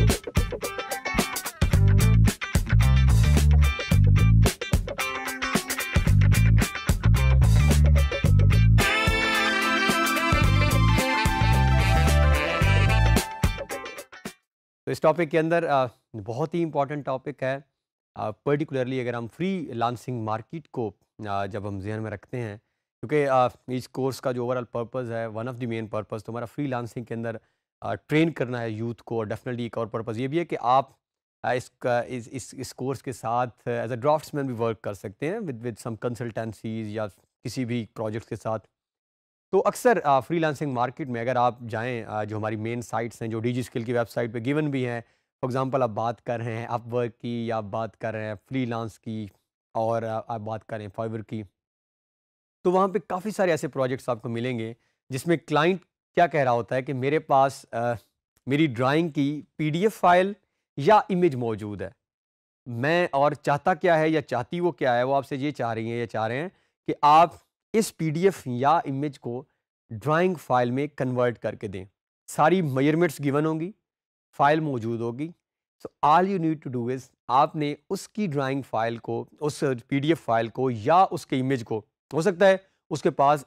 तो इस टॉपिक के अंदर बहुत ही इम्पॉर्टेंट टॉपिक है। पर्टिकुलरली अगर हम फ्री लांसिंग मार्केट को जब हम जहन में रखते हैं, क्योंकि इस कोर्स का जो ओवरऑल पर्पज़ है, one of the main purpose तो हमारा फ्री लांसिंग के अंदर ट्रेन करना है यूथ को। और डेफिनेटली एक और पर्पज़ ये भी है कि आप इस कोर्स के साथ एज अ ड्राफ्ट्समैन भी वर्क कर सकते हैं विद सम कंसल्टेंसीज या किसी भी प्रोजेक्ट के साथ। तो अक्सर फ्री लांसिंग मार्केट में अगर आप जाएँ, जो हमारी मेन साइट्स हैं, जो डिजी स्किल की वेबसाइट पे गिवन भी हैं, फॉर एग्जांपल आप बात कर रहे हैं अपवर्क की, या आप बात कर रहे हैं फ्री लांस की, और आप बात कर रहे हैं फाइवर की, तो वहाँ पे काफ़ी सारे ऐसे प्रोजेक्ट्स आपको मिलेंगे जिसमें क्लाइंट क्या कह रहा होता है कि मेरे पास मेरी ड्राइंग की PDF फाइल या इमेज मौजूद है, मैं और चाहता क्या है या चाहती वो क्या है, वो आपसे ये चाह रही हैं या चाह रहे हैं कि आप इस PDF या इमेज को ड्राइंग फाइल में कन्वर्ट करके दें। सारी मेजरमेंट्स गिवन होंगी, फाइल मौजूद होगी। So all you need to do is, आपने उसकी ड्राइंग फाइल को, उस PDF फाइल को या उसके इमेज को, हो सकता है उसके पास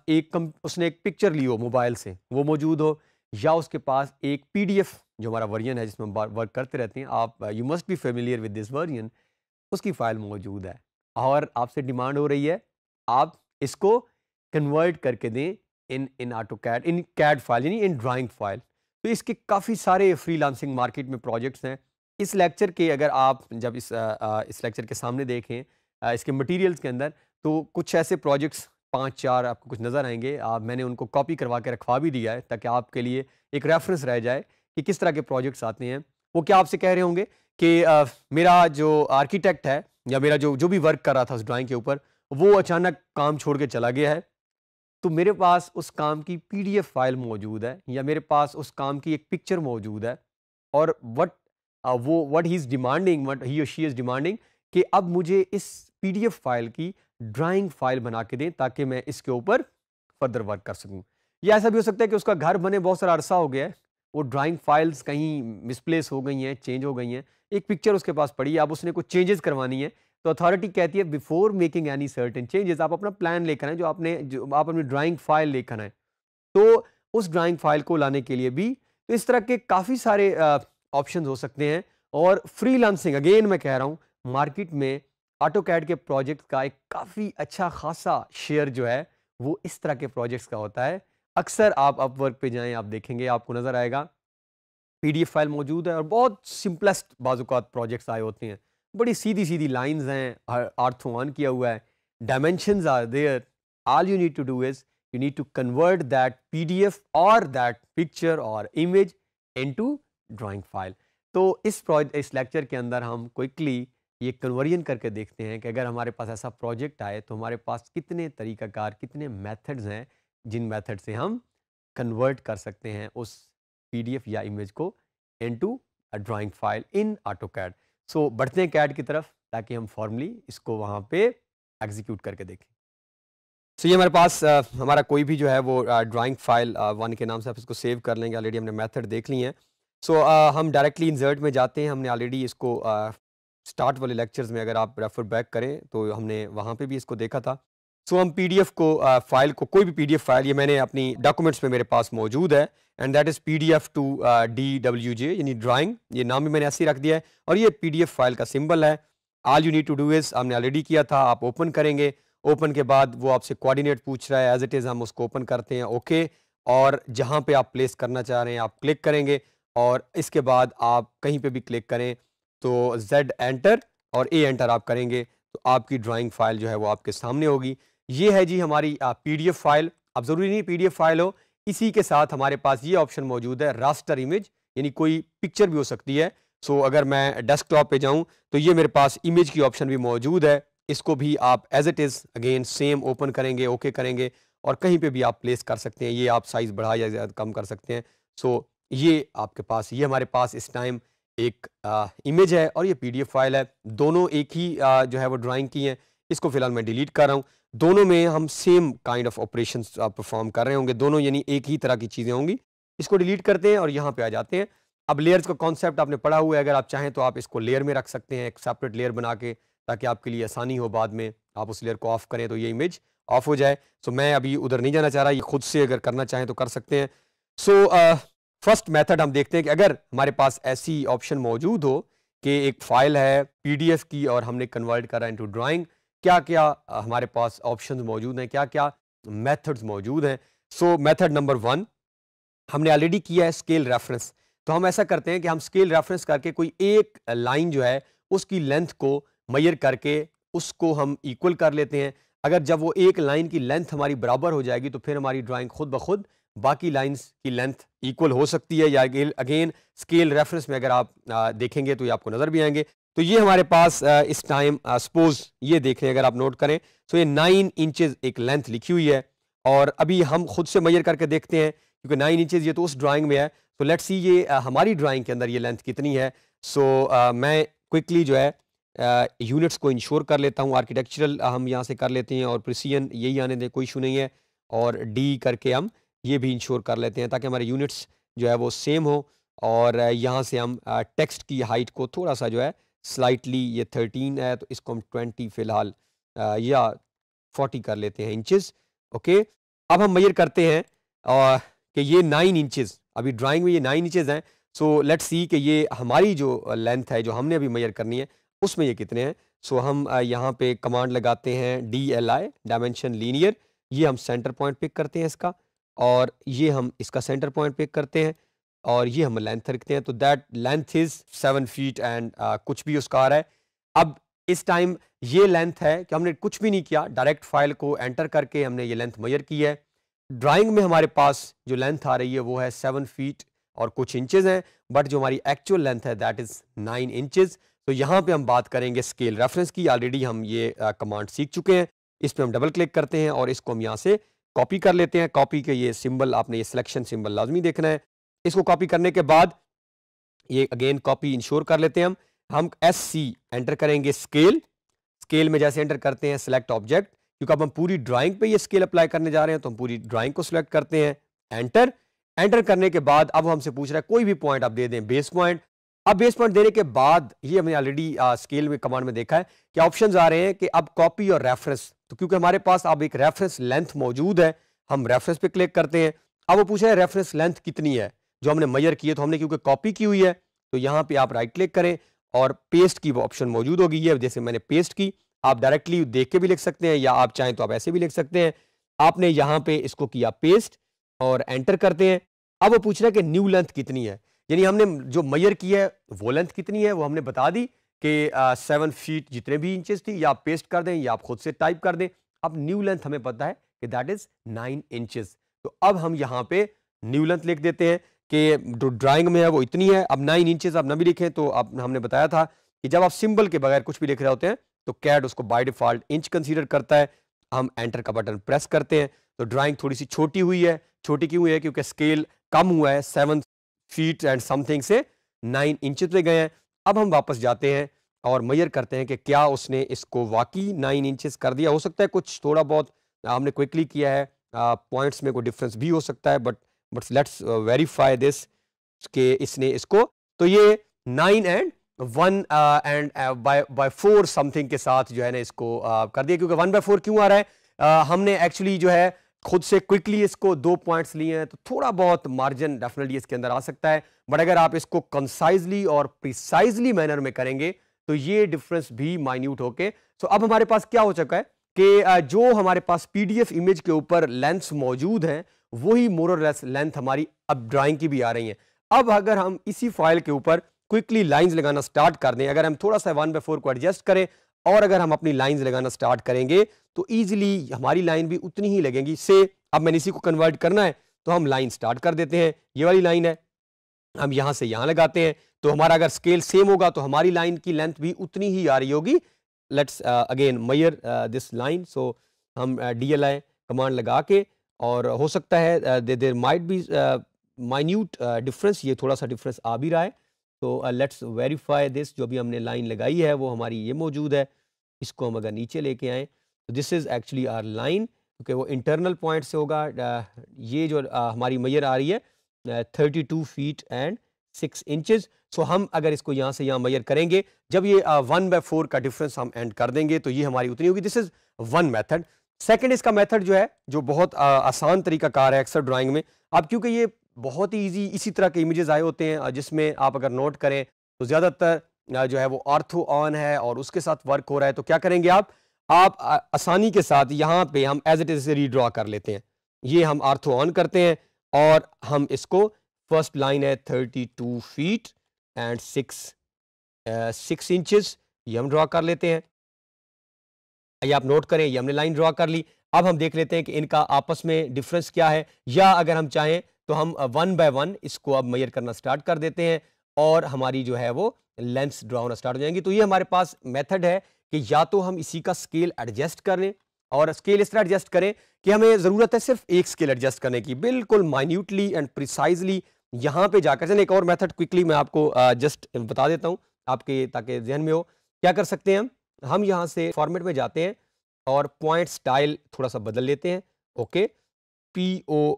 उसने एक पिक्चर ली हो मोबाइल से, वो मौजूद हो, या उसके पास एक PDF जो हमारा वर्जन है जिसमें हम वर्क करते रहते हैं, आप you must be familiar with this version, उसकी फ़ाइल मौजूद है और आपसे डिमांड हो रही है आप इसको कन्वर्ट करके दें in AutoCAD, in CAD file, यानी इन ड्राइंग फाइल। तो इसके काफ़ी सारे फ्रीलांसिंग मार्केट में प्रोजेक्ट्स हैं। इस लेक्चर के अगर आप जब इस लेक्चर के सामने देखें इसके मटेरियल्स के अंदर, तो कुछ ऐसे प्रोजेक्ट्स 5-4 आपको कुछ नज़र आएंगे। मैंने उनको कॉपी करवा के रखवा भी दिया है ताकि आपके लिए एक रेफरेंस रह जाए कि किस तरह के प्रोजेक्ट्स आते हैं। वो क्या आपसे कह रहे होंगे कि मेरा जो आर्किटेक्ट है या मेरा जो भी वर्क कर रहा था उस ड्राइंग के ऊपर, वो अचानक काम छोड़ के चला गया है, तो मेरे पास उस काम की PDF फाइल मौजूद है या मेरे पास उस काम की एक पिक्चर मौजूद है, और what he is demanding, what he और शी इज़ डिमांडिंग कि अब मुझे इस PDF फाइल की ड्राइंग फाइल बना के दें ताकि मैं इसके ऊपर फर्दर वर्क कर सकूं। या ऐसा भी हो सकता है कि उसका घर बने बहुत सारा अरसा हो गया है, वो ड्राइंग फाइल्स कहीं मिसप्लेस हो गई हैं, चेंज हो गई हैं, एक पिक्चर उसके पास पड़ी है, अब उसने कुछ चेंजेस करवानी है। तो अथॉरिटी कहती है before making any certain changes, आप अपना प्लान लेकर आए, जो आप अपनी ड्राइंग फाइल लेकर आए, तो उस ड्राइंग फाइल को लाने के लिए भी। तो इस तरह के काफ़ी सारे ऑप्शंस हो सकते हैं। और फ्रीलांसिंग, अगेन मैं कह रहा हूँ, मार्केट में AutoCAD के प्रोजेक्ट का एक काफ़ी अच्छा खासा शेयर जो है वो इस तरह के प्रोजेक्ट्स का होता है। अक्सर आप अपवर्क पे जाएँ, आप देखेंगे, आपको नज़र आएगा PDF फाइल मौजूद है और बहुत सिंपलेस्ट बाज़ूकात प्रोजेक्ट्स आए होते हैं, बड़ी सीधी सीधी लाइंस हैं, आर्थो ऑन किया हुआ है, dimensions are there. All you need to do is you need to convert that PDF और दैट पिक्चर और इमेज इनटू ड्राइंग फाइल। तो इस लेक्चर के अंदर हम क्विकली ये कन्वर्जन करके देखते हैं कि अगर हमारे पास ऐसा प्रोजेक्ट आए तो हमारे पास कितने तरीक़ाकार, कितने मेथड्स हैं जिन मेथड से हम कन्वर्ट कर सकते हैं उस PDF या इमेज को into a drawing file in AutoCAD। So बढ़ते हैं CAD की तरफ ताकि हम फॉर्मली इसको वहाँ पे एग्जीक्यूट करके देखें। सो ये हमारे पास हमारा कोई भी जो है वो ड्राइंग फाइल 1 के नाम से आप इसको सेव कर लेंगे। ऑलरेडी हमने मेथड देख ली हैं। सो हम डायरेक्टली इंसर्ट में जाते हैं। हमने ऑलरेडी इसको स्टार्ट वाले लेक्चर्स में अगर आप रेफर बैक करें तो हमने वहाँ पे भी इसको देखा था। सो हम PDF को फाइल को, कोई भी PDF फाइल, ये मैंने अपनी डॉक्यूमेंट्स में मेरे पास मौजूद है, and that is PDF to DWJ, यानी ड्राइंग, ये नाम भी मैंने ऐसे ही रख दिया है, और ये PDF फाइल का सिंबल है। All you need to do is, हमने ऑलरेडी किया था, आप ओपन करेंगे, ओपन के बाद वो आपसे कोऑर्डिनेट पूछ रहा है, एज इट इज़ हम उसको ओपन करते हैं, ओके, और जहाँ पर आप प्लेस करना चाह रहे हैं आप क्लिक करेंगे, और इसके बाद आप कहीं पर भी क्लिक करें तो Z एंटर और A एंटर आप करेंगे तो आपकी ड्राइंग फाइल जो है वो आपके सामने होगी। ये है जी हमारी PDF फाइल। अब ज़रूरी नहीं PDF फाइल हो, इसी के साथ हमारे पास ये ऑप्शन मौजूद है रास्टर इमेज, यानी कोई पिक्चर भी हो सकती है। सो अगर मैं डेस्कटॉप पे जाऊं तो ये मेरे पास इमेज की ऑप्शन भी मौजूद है, इसको भी आप as it is again same open करेंगे, ओके करेंगे, और कहीं पर भी आप प्लेस कर सकते हैं। ये आप साइज़ बढ़ा या ज़्यादा कम कर सकते हैं। सो ये आपके पास, ये हमारे पास इस टाइम एक इमेज है और ये PDF फाइल है, दोनों एक ही जो है वो ड्राइंग की हैं। इसको फ़िलहाल मैं डिलीट कर रहा हूँ। दोनों में हम same kind of operations perform कर रहे होंगे, दोनों यानी एक ही तरह की चीज़ें होंगी। इसको डिलीट करते हैं और यहाँ पे आ जाते हैं। अब लेयर्स का कॉन्सेप्ट आपने पढ़ा हुआ है, अगर आप चाहें तो आप इसको लेयर में रख सकते हैं, एक सेपरेट लेयर बना के, ताकि आपके लिए आसानी हो बाद में आप उस लेयर को ऑफ करें तो ये इमेज ऑफ हो जाए। सो मैं अभी उधर नहीं जाना चाह रहा, ये खुद से अगर करना चाहें तो कर सकते हैं। सो फर्स्ट मेथड हम देखते हैं कि अगर हमारे पास ऐसी ऑप्शन मौजूद हो कि एक फ़ाइल है पीडीएफ की और हमने कन्वर्ट करा इनटू ड्राइंग, क्या क्या हमारे पास ऑप्शंस मौजूद हैं, क्या क्या मेथड्स मौजूद हैं। सो मेथड नंबर 1 हमने ऑलरेडी किया है स्केल रेफरेंस, तो हम ऐसा करते हैं कि हम स्केल रेफरेंस करके कोई एक लाइन जो है उसकी लेंथ को मेजर करके उसको हम इक्वल कर लेते हैं। अगर जब वो एक लाइन की लेंथ हमारी बराबर हो जाएगी तो फिर हमारी ड्राइंग खुद ब खुद बाकी लाइंस की लेंथ इक्वल हो सकती है, या अगेन स्केल रेफरेंस में अगर आप देखेंगे तो ये आपको नज़र भी आएंगे। तो ये हमारे पास इस टाइम सपोज ये देख लें, अगर आप नोट करें तो ये 9 इंचेस एक लेंथ लिखी हुई है और अभी हम खुद से मेजर करके देखते हैं क्योंकि 9 इंचेस ये तो उस ड्राइंग में है। तो लेट्स सी ये हमारी ड्राइंग के अंदर ये लेंथ कितनी है। सो मैं क्विकली जो है यूनिट्स को इंश्योर कर लेता हूँ, आर्किटेक्चरल हम यहाँ से कर लेते हैं और प्रिसिजन यही आने दें, कोई इशू नहीं है, और डी करके हम ये भी इंश्योर कर लेते हैं ताकि हमारे यूनिट्स जो है वो सेम हो। और यहाँ से हम टेक्स्ट की हाइट को थोड़ा सा जो है स्लाइटली, ये 13 है तो इसको हम 20 फ़िलहाल या 40 कर लेते हैं इंचेस। ओके, अब हम मेजर करते हैं और कि ये 9 इंचेस अभी ड्राइंग में ये 9 इंचेस हैं। सो लेट्स सी कि ये हमारी जो लेंथ है जो हमने अभी मेजर करनी है उसमें ये कितने हैं। सो हम यहाँ पे कमांड लगाते हैं DLI डायमेंशन लीनियर, ये हम सेंटर पॉइंट पिक करते हैं इसका और ये हम इसका सेंटर पॉइंट पिक करते हैं और ये हम लेंथ रखते हैं। तो that length is 7 feet and कुछ भी उसका आ रहा है। अब इस टाइम ये लेंथ है कि हमने कुछ भी नहीं किया, डायरेक्ट फाइल को एंटर करके हमने ये लेंथ मेजर की है। ड्राइंग में हमारे पास जो लेंथ आ रही है वो है 7 फीट और कुछ इंचेस हैं, बट जो हमारी एक्चुअल लेंथ है दैट इज़ 9 इंचेस। तो यहाँ पे हम बात करेंगे स्केल रेफरेंस की, ऑलरेडी हम ये कमांड सीख चुके हैं। इस पर हम डबल क्लिक करते हैं और इसको हम यहाँ से कॉपी कर लेते हैं। कॉपी के ये सिंबल आपने, ये सिलेक्शन सिंबल लाजमी देखना है। इसको कॉपी करने के बाद ये अगेन कॉपी इंश्योर कर लेते हैं हम SC एंटर करेंगे स्केल। स्केल में जैसे एंटर करते हैं सिलेक्ट ऑब्जेक्ट, क्योंकि अब हम पूरी ड्राइंग पे ये स्केल अप्लाई करने जा रहे हैं तो हम पूरी ड्राइंग को सिलेक्ट करते हैं। एंटर करने के बाद अब हमसे पूछ रहा है कोई भी पॉइंट आप दे दें, बेस पॉइंट। अब बेस पॉइंट देने के बाद ये हमने ऑलरेडी स्केल में कमांड में देखा है कि ऑप्शंस आ रहे हैं कि अब कॉपी और रेफरेंस, तो क्योंकि हमारे पास अब एक रेफरेंस लेंथ मौजूद है हम रेफरेंस पे क्लिक करते हैं। अब वो पूछ रहे हैं रेफरेंस लेंथ कितनी है जो हमने मेजर की है, तो हमने क्योंकि कॉपी की हुई है तो यहाँ पे आप राइट क्लिक करें और पेस्ट की वो ऑप्शन मौजूद होगी। ये जैसे मैंने पेस्ट की, आप डायरेक्टली देख के भी लिख सकते हैं या आप चाहें तो आप ऐसे भी लिख सकते हैं। आपने यहाँ पे इसको किया पेस्ट और एंटर करते हैं। अब वो पूछ रहे हैं कि न्यू लेंथ कितनी है, यानी हमने जो मेजर की है वो लेंथ कितनी है। वो हमने बता दी कि 7 फीट जितने भी इंचेस थी, या आप पेस्ट कर दें या आप खुद से टाइप कर दें। अब न्यू लेंथ हमें पता है कि दैट इज़ 9 इंचेस, तो अब हम यहाँ पे न्यू लेंथ लिख देते हैं कि जो ड्राइंग में है वो इतनी है। अब 9 इंचेस आप ना भी लिखें तो अब हमने बताया था कि जब आप सिंबल के बगैर कुछ भी लिख रहे होते हैं तो कैड उसको बाय डिफ़ॉल्ट इंच कंसीडर करता है। हम एंटर का बटन प्रेस करते हैं तो ड्राइंग थोड़ी सी छोटी हुई है। छोटी क्यों हुई है? क्योंकि स्केल कम हुआ है, 7 फीट एंड समथिंग से 9 इंचेस पे गए हैं। अब हम वापस जाते हैं और मेजर करते हैं कि क्या उसने इसको वाकई 9 इंचेस कर दिया। हो सकता है कुछ थोड़ा बहुत हमने क्विकली किया है, पॉइंट्स में कोई डिफरेंस भी हो सकता है, बट लेट्स वेरीफाई दिस कि इसने इसको, तो ये 9 and 1 and by 4 समथिंग के साथ जो है ना इसको कर दिया। क्योंकि 1/4 क्यों आ रहा है, हमने एक्चुअली जो है खुद से क्विकली इसको 2 पॉइंट्स लिए हैं, तो थोड़ा बहुत मार्जिन डेफिनेटली इसके अंदर आ सकता है। बट अगर आप इसको कंसाइजली और प्रिसाइजली मैनर में करेंगे तो ये डिफरेंस भी माइन्यूट होके। सो अब हमारे पास क्या हो चुका है कि जो हमारे पास PDF इमेज के ऊपर लेंथ्स मौजूद हैं वही मोर और लेस लेंथ हमारी अब ड्राइंग की भी आ रही है। अब अगर हम इसी फाइल के ऊपर क्विकली लाइंस लगाना स्टार्ट कर दें, अगर हम थोड़ा सा 1/4 को एडजस्ट करें और अगर हम अपनी लाइंस लगाना स्टार्ट करेंगे तो ईजिली हमारी लाइन भी उतनी ही लगेंगी। से अब मैंने इसी को कन्वर्ट करना है तो हम लाइन स्टार्ट कर देते हैं, ये वाली लाइन है, हम यहाँ से यहाँ लगाते हैं तो हमारा अगर स्केल सेम होगा तो हमारी लाइन की लेंथ भी उतनी ही आ रही होगी। Let's again measure this line. So हम DLI कमांड लगा के, और हो सकता है there might be minute difference, ये थोड़ा सा डिफरेंस आ भी रहा है, तो लेट्स वेरीफाई दिस। जो भी हमने लाइन लगाई है वो हमारी ये मौजूद है, इसको हम अगर नीचे लेके आएँ तो this is actually our line, क्योंकि वो इंटरनल पॉइंट से होगा। ये जो हमारी मेजर आ रही है 32 फीट एंड 6 इंचेस। सो हम अगर इसको यहाँ से यहाँ मेजर करेंगे, जब ये 1/4 का डिफरेंस हम एंड कर देंगे तो ये हमारी उतनी होगी। This is one method. Second इसका मेथड जो है जो बहुत आसान तरीका कार है अक्सर ड्राइंग में। अब क्योंकि ये बहुत ही ईजी इसी तरह के इमेजेस आए होते हैं जिसमें आप अगर नोट करें तो ज़्यादातर जो है वो ऑर्थो ऑन है और उसके साथ वर्क हो रहा है, तो क्या करेंगे आप आसानी के साथ यहाँ पे हम एज इट इज रीड्रॉ कर लेते हैं। ये हम ऑर्थो ऑन करते हैं और हम इसको फर्स्ट लाइन है 32 फीट एंड 6 इंचेस, ये हम ड्रॉ कर लेते हैं। ये आप नोट करें, ये हमने लाइन ड्रॉ कर ली। अब हम देख लेते हैं कि इनका आपस में डिफरेंस क्या है, या अगर हम चाहें तो हम 1/1 इसको अब मेजर करना स्टार्ट कर देते हैं और हमारी जो है वो लेंथ्स ड्रॉ होना स्टार्ट हो जाएंगी। तो ये हमारे पास मेथड है कि या तो हम इसी का स्केल एडजस्ट कर लें, और स्केल इस तरह एडजस्ट करें कि हमें ज़रूरत है सिर्फ एक स्केल एडजस्ट करने की, बिल्कुल माइन्यूटली एंड प्रिसाइजली यहाँ पे जाकर। चलिए एक और मेथड क्विकली मैं आपको जस्ट बता देता हूँ आपके, ताकि जहन में हो। क्या कर सकते हैं हम यहाँ से फॉर्मेट में जाते हैं और पॉइंट स्टाइल थोड़ा सा बदल लेते हैं। ओके, पी ओ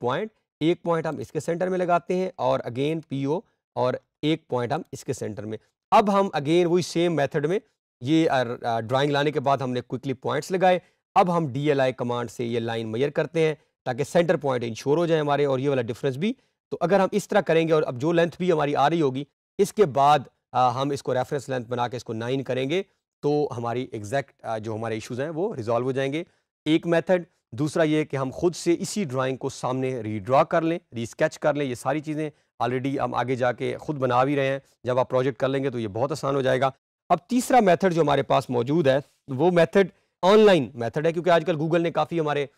पॉइंट, एक पॉइंट हम इसके सेंटर में लगाते हैं और अगेन पी ओ और एक पॉइंट हम इसके सेंटर में। अब हम अगेन वही सेम मेथड में ये ड्राइंग लाने के बाद हमने क्विकली पॉइंट्स लगाए। अब हम DLI कमांड से ये लाइन मेजर करते हैं ताकि सेंटर पॉइंट इंश्योर हो जाए हमारे और ये वाला डिफरेंस भी। तो अगर हम इस तरह करेंगे और अब जो लेंथ भी हमारी आ रही होगी, इसके बाद हम इसको रेफरेंस लेंथ बना के इसको 9 करेंगे तो हमारी एग्जैक्ट जो हमारे इश्यूज हैं वो रिजॉल्व हो जाएंगे। एक मेथड। दूसरा ये कि हम खुद से इसी ड्राइंग को सामने रीड्रॉ कर लें, रीस्केच कर लें। ये सारी चीज़ें ऑलरेडी हम आगे जाके खुद बना भी रहे हैं, जब आप प्रोजेक्ट कर लेंगे तो ये बहुत आसान हो जाएगा। अब तीसरा मेथड जो हमारे पास मौजूद है वो मेथड ऑनलाइन मेथड है, क्योंकि आजकल गूगल ने काफ़ी हमारे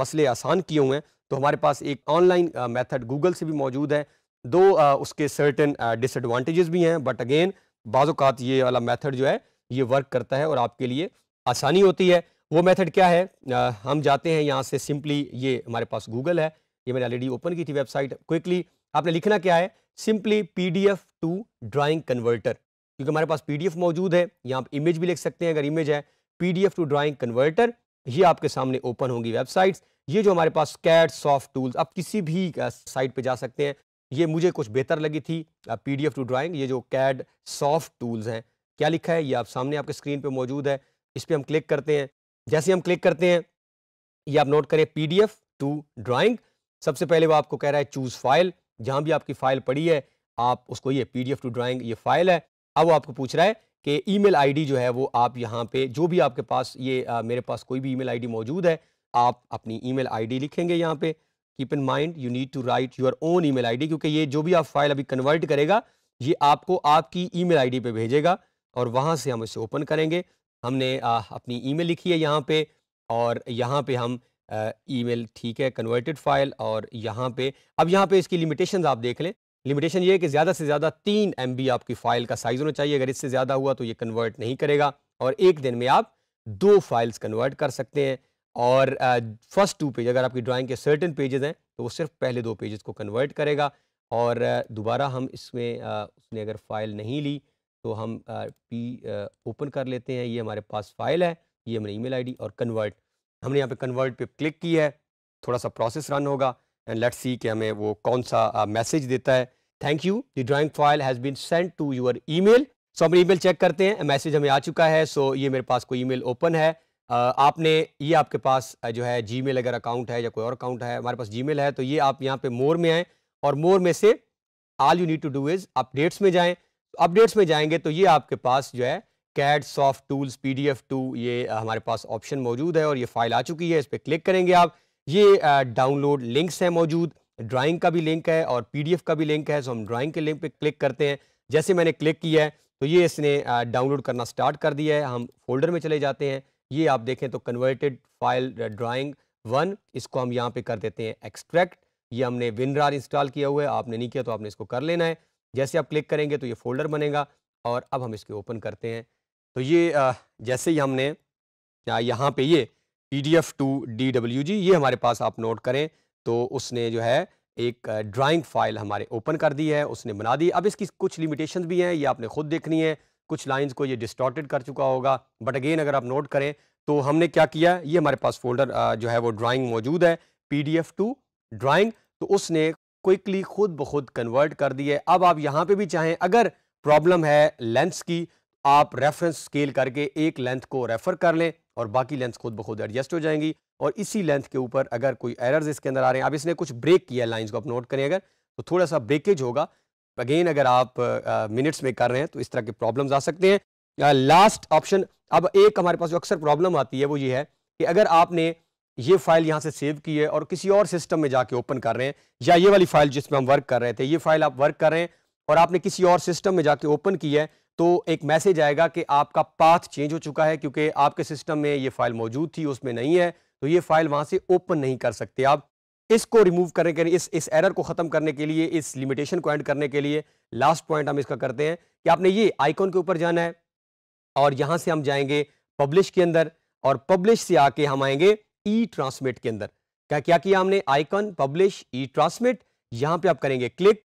मसले आसान किए हुए हैं। तो हमारे पास एक ऑनलाइन मेथड गूगल से भी मौजूद है। दो उसके सर्टेन डिसएडवांटेजेस भी हैं, बट अगेन बाज़ात ये वाला मेथड जो है ये वर्क करता है और आपके लिए आसानी होती है। वो मेथड क्या है, हम जाते हैं यहाँ से सिंपली, ये हमारे पास गूगल है, ये मैंने ऑलरेडी ओपन की थी वेबसाइट। क्विकली आपने लिखना क्या है, simply PDF to drawing converter, क्योंकि हमारे पास PDF मौजूद है। यहाँ आप इमेज भी लिख सकते हैं अगर इमेज है, PDF टू ड्राइंग कन्वर्टर। ये आपके सामने ओपन होंगी वेबसाइट्स। ये जो हमारे पास कैड सॉफ्ट टूल्स, आप किसी भी साइट पे जा सकते हैं। ये मुझे कुछ बेहतर लगी थी PDF टू ड्राइंग, ये जो कैड सॉफ्ट टूल्स हैं। क्या लिखा है ये आप सामने आपके स्क्रीन पे मौजूद है, इस पर हम क्लिक करते हैं। जैसे हम क्लिक करते हैं ये आप नोट करें, PDF टू ड्राइंग। सबसे पहले वो आपको कह रहा है चूज़ फाइल, जहाँ भी आपकी फाइल पड़ी है आप उसको, ये PDF टू ड्राइंग ये फाइल है। अब वो आपको पूछ रहा है कि ईमेल आईडी जो है वो आप यहाँ पे जो भी आपके पास ये मेरे पास कोई भी ईमेल आईडी मौजूद है, आप अपनी ईमेल आईडी लिखेंगे यहाँ पे। Keep in mind you need to write your own email ID, क्योंकि ये जो भी आप फाइल अभी कन्वर्ट करेगा ये आपको आपकी ईमेल आईडी पे भेजेगा और वहाँ से हम इसे ओपन करेंगे। हमने अपनी ईमेल लिखी है यहाँ पे और यहाँ पे हम ईमेल, ठीक है, कन्वर्टेड फाइल। और यहाँ पे अब यहाँ पे इसकी लिमिटेशंस आप देख लें। लिमिटेशन ये है कि ज़्यादा से ज़्यादा 3 MB आपकी फ़ाइल का साइज़ होना चाहिए। अगर इससे ज़्यादा हुआ तो ये कन्वर्ट नहीं करेगा। और एक दिन में आप 2 फाइल्स कन्वर्ट कर सकते हैं और फर्स्ट 2 पेज, अगर आपकी ड्राइंग के सर्टेन पेजेस हैं तो वो सिर्फ पहले 2 पेजेस को कन्वर्ट करेगा। और दोबारा हम इसमें उसने अगर फाइल नहीं ली तो हम ओपन कर लेते हैं। ये हमारे पास फाइल है, ये हमने ईमेल आईडी और कन्वर्ट, हमने यहाँ पे कन्वर्ट पे क्लिक की है। थोड़ा सा प्रोसेस रन होगा एंड लेट्स सी कि हमें वो कौन सा मैसेज देता है। Thank you, the drawing file has been sent to your email. So हम ईमेल चेक करते हैं, मैसेज हमें आ चुका है। सो ये मेरे पास कोई ईमेल ओपन है। आपने ये आपके पास जो है Gmail अगर अकाउंट है या कोई और अकाउंट है, हमारे पास Gmail है, तो ये आप यहाँ पे मोर में आएँ और मोर में से all you need to do is updates में जाएँ। अपडेट्स में जाएंगे तो ये आपके पास जो है CAD soft tools PDF to, ये हमारे पास ऑप्शन मौजूद है और ये फाइल आ चुकी है। इस पर क्लिक करेंगे आप। ये डाउनलोड लिंक्स हैं मौजूद, ड्राइंग का भी लिंक है और PDF का भी लिंक है। सो हम ड्राइंग के लिंक पे क्लिक करते हैं। जैसे मैंने क्लिक किया है तो ये इसने डाउनलोड करना स्टार्ट कर दिया है। हम फोल्डर में चले जाते हैं। ये आप देखें तो कन्वर्टेड फाइल drawing 1, इसको हम यहाँ पे कर देते हैं एक्सट्रैक्ट। ये हमने WinRAR इंस्टॉल किया हुआ है, आपने नहीं किया तो आपने इसको कर लेना है। जैसे आप क्लिक करेंगे तो ये फोल्डर बनेगा और अब हम इसके ओपन करते हैं। तो ये जैसे ही हमने यहाँ पे ये PDF टू DWG, ये हमारे पास आप नोट करें तो उसने जो है एक ड्राइंग फाइल हमारे ओपन कर दी है, उसने बना दी। अब इसकी कुछ लिमिटेशंस भी हैं, ये आपने खुद देखनी है। कुछ लाइंस को ये डिस्टॉर्टेड कर चुका होगा, बट अगेन अगर आप नोट करें तो हमने क्या किया, ये हमारे पास फोल्डर जो है वो ड्राइंग मौजूद है PDF टू ड्राइंग, तो उसने क्विकली खुद ब खुद कन्वर्ट कर दी है। अब आप यहाँ पे भी चाहें, अगर प्रॉब्लम है लेंस की, आप रेफरेंस स्केल करके एक लेंथ को रेफर कर लें और बाकी लेंथ खुद ब खुद एडजस्ट हो जाएंगी। और इसी लेंथ के ऊपर अगर कोई एरर्स इसके अंदर आ रहे हैं, अब इसने कुछ ब्रेक किया है लाइंस को, आप नोट करें अगर, तो थोड़ा सा ब्रेकेज होगा। अगेन अगर आप मिनट्स में कर रहे हैं तो इस तरह के प्रॉब्लम्स आ सकते हैं। लास्ट ऑप्शन, अब एक हमारे पास जो अक्सर प्रॉब्लम आती है वो ये है कि अगर आपने ये फाइल यहाँ से सेव की है और किसी और सिस्टम में जाके ओपन कर रहे हैं, या ये वाली फाइल जिसमें हम वर्क कर रहे थे, ये फाइल आप वर्क कर रहे हैं और आपने किसी और सिस्टम में जाके ओपन की है, तो एक मैसेज आएगा कि आपका पाथ चेंज हो चुका है, क्योंकि आपके सिस्टम में ये फाइल मौजूद थी, उसमें नहीं है, तो ये फाइल वहाँ से ओपन नहीं कर सकते आप। इसको रिमूव करने के लिए, इस एरर को ख़त्म करने के लिए, इस लिमिटेशन को एंड करने के लिए लास्ट पॉइंट हम इसका करते हैं कि आपने ये आइकॉन के ऊपर जाना है और यहाँ से हम जाएंगे पब्लिश के अंदर, और पब्लिश से आके हम आएंगे ई ट्रांसमिट के अंदर। क्या किया हमने, आइकॉन, पब्लिश, ई ट्रांसमिट, यहाँ पे आप करेंगे क्लिक,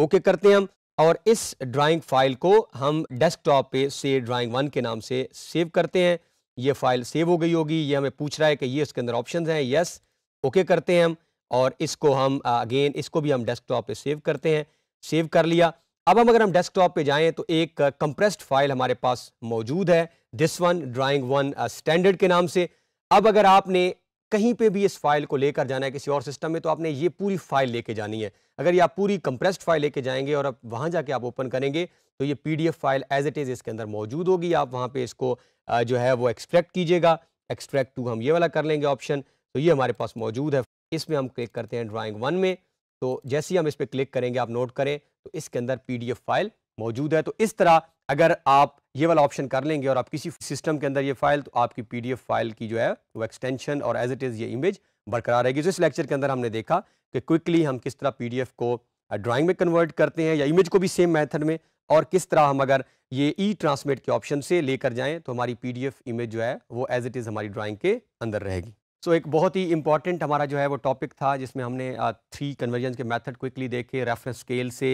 ओके करते हैं हम, और इस ड्राइंग फाइल को हम डेस्कटॉप पे से ड्राइंग 1 के नाम से सेव करते हैं। ये फाइल सेव हो गई होगी, ये हमें पूछ रहा है कि ये उसके अंदर ऑप्शंस हैं, यस, ओके करते हैं हम, और इसको हम अगेन, इसको भी हम डेस्कटॉप पे सेव करते हैं, सेव कर लिया। अब हम अगर हम डेस्कटॉप पे जाएं तो एक कंप्रेस्ड फाइल हमारे पास मौजूद है, this 1 ड्राइंग 1 स्टैंडर्ड के नाम से। अब अगर आपने कहीं पे भी इस फाइल को लेकर जाना है किसी और सिस्टम में, तो आपने ये पूरी फाइल लेके जानी है। अगर ये आप पूरी कंप्रेस्ड फाइल लेके जाएंगे और आप वहाँ जाके आप ओपन करेंगे तो ये PDF file as it is इसके अंदर मौजूद होगी। आप वहाँ पे इसको जो है वो एक्सट्रैक्ट कीजिएगा, एक्सट्रैक्ट 2 हम ये वाला कर लेंगे ऑप्शन, तो ये हमारे पास मौजूद है। इसमें हम क्लिक करते हैं ड्राइंग 1 में, तो जैसे ही हम इस पर क्लिक करेंगे, आप नोट करें, तो इसके अंदर PDF फाइल मौजूद है। तो इस तरह अगर आप ये वाला ऑप्शन कर लेंगे और आप किसी सिस्टम के अंदर ये फाइल, तो आपकी PDF फाइल की जो है वो एक्सटेंशन और एज इट इज़ ये इमेज बरकरार रहेगी। तो इस लेक्चर के अंदर हमने देखा कि क्विकली हम किस तरह PDF को ड्राइंग में कन्वर्ट करते हैं, या इमेज को भी सेम मेथड में, और किस तरह हम अगर ये ई ट्रांसमिट के ऑप्शन से लेकर जाएँ तो हमारी PDF इमेज जो है वो एज इट इज़ हमारी ड्राइंग के अंदर रहेगी। सो एक बहुत ही इंपॉर्टेंट हमारा जो है वो टॉपिक था, जिसमें हमने 3 कन्वर्जन के मेथड क्विकली देखे, रेफरेंस स्केल से,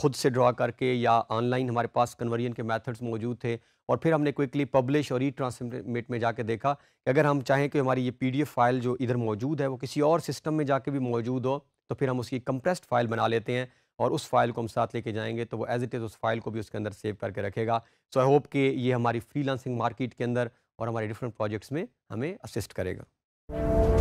खुद से ड्रॉ करके, या ऑनलाइन हमारे पास कन्वर्जन के मेथड्स मौजूद थे, और फिर हमने क्विकली पब्लिश और ई ट्रांसमिट में जाके देखा कि अगर हम चाहें कि हमारी ये PDF फाइल जो इधर मौजूद है वो किसी और सिस्टम में जाके भी मौजूद हो, तो फिर हम उसकी कंप्रेस्ड फाइल बना लेते हैं और उस फाइल को हम साथ लेके जाएंगे, तो वो एज इट इज़ उस फाइल को भी उसके अंदर सेव करके रखेगा। सो आई होप कि ये हमारी फ्रीलांसिंग मार्केट के अंदर और हमारे डिफरेंट प्रोजेक्ट्स में हमें असिस्ट करेगा।